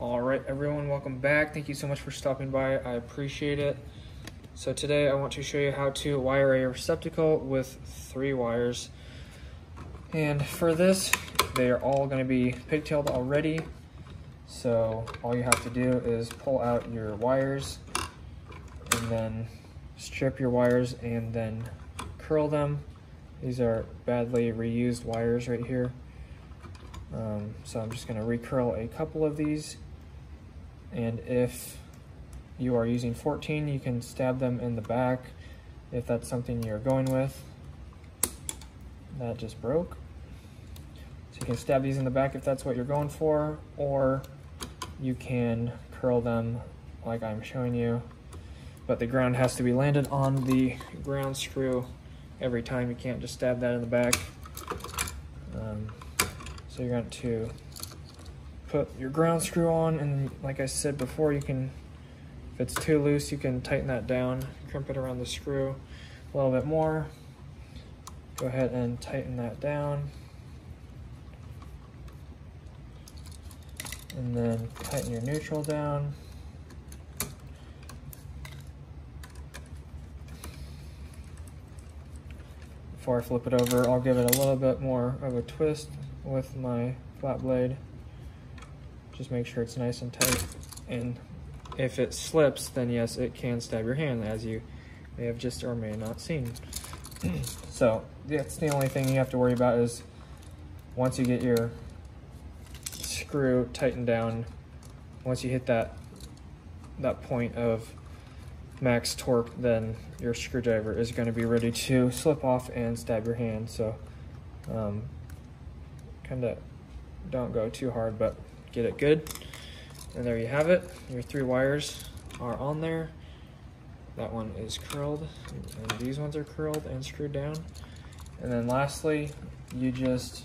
All right, everyone, welcome back. Thank you so much for stopping by. I appreciate it. So today I want to show you how to wire a receptacle with 3 wires. And for this, they are all going to be pigtailed already. So all you have to do is pull out your wires and then strip your wires and then curl them. These are badly reused wires right here. So I'm just going to recurl a couple of these. And if you are using 14, you can stab them in the back if that's something you're going with. That just broke. So you can stab these in the back if that's what you're going for, or you can curl them like I'm showing you. But the ground has to be landed on the ground screw every time. You can't just stab that in the back. So you're going to put your ground screw on, and like I said before, you can, if it's too loose, you can tighten that down, crimp it around the screw a little bit more. Go ahead and tighten that down. And then tighten your neutral down. Before I flip it over, I'll give it a little bit more of a twist with my flat blade. Just make sure it's nice and tight. And if it slips, then yes, it can stab your hand, as you may have just or may not seen. So that's the only thing you have to worry about, is once you get your screw tightened down, once you hit that point of max torque, then your screwdriver is going to be ready to slip off and stab your hand. So kind of don't go too hard, but get it good. And there you have it. Your 3 wires are on there. That one is curled, and these ones are curled and screwed down. And then lastly, you just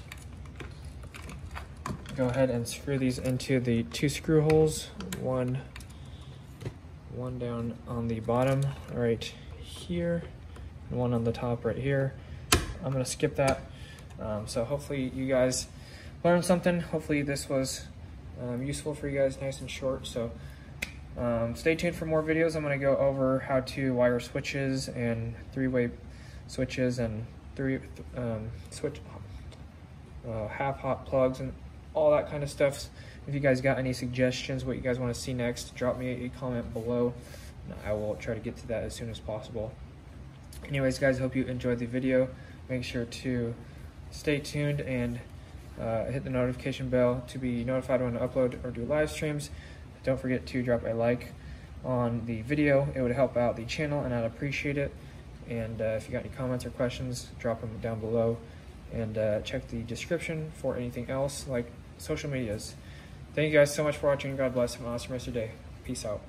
go ahead and screw these into the 2 screw holes, one down on the bottom right here, and one on the top right here. I'm gonna skip that. So hopefully you guys learned something. Hopefully this was useful for you guys, nice and short. So stay tuned for more videos. I'm going to go over how to wire switches and 3-way switches and half-hot plugs and all that kind of stuff. If you guys got any suggestions, what you guys want to see next, drop me a comment below, and I will try to get to that as soon as possible. Anyways, guys, hope you enjoyed the video. Make sure to stay tuned and hit the notification bell to be notified when I upload or do live streams. Don't forget to drop a like on the video. It would help out the channel, and I'd appreciate it. And if you got any comments or questions, drop them down below. And check the description for anything else, like social medias. Thank you guys so much for watching. God bless. Have an awesome rest of your day. Peace out.